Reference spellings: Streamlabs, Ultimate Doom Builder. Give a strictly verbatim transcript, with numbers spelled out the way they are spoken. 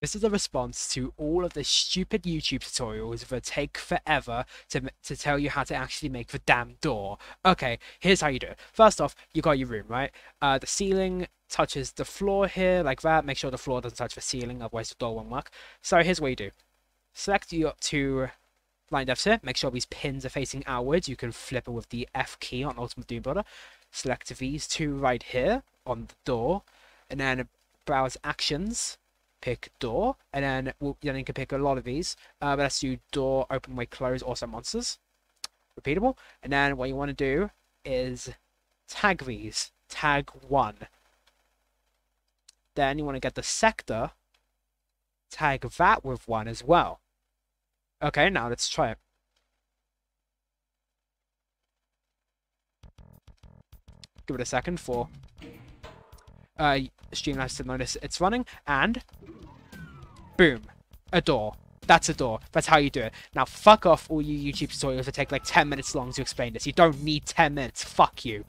This is a response to all of the stupid YouTube tutorials that take forever to, to tell you how to actually make the damn door. Okay, here's how you do it. First off, you got your room, right? Uh, the ceiling touches the floor here, like that. Make sure the floor doesn't touch the ceiling, otherwise the door won't work. So here's what you do. Select your two line depths here. Make sure these pins are facing outwards. You can flip it with the F key on Ultimate Doom Builder. Select these two right here on the door, and then browse actions. Pick door, and then we'll, then you can pick a lot of these. Uh, but let's do door, open way, close, awesome monsters, repeatable. And then what you want to do is tag these, tag one. Then you want to get the sector, tag that with one as well. Okay, now let's try it. Give it a second for. Uh, Streamlabs to notice it's running, and boom, a door. That's a door. That's how you do it. Now, fuck off all you YouTube tutorials that take like ten minutes long to explain this. You don't need ten minutes. Fuck you.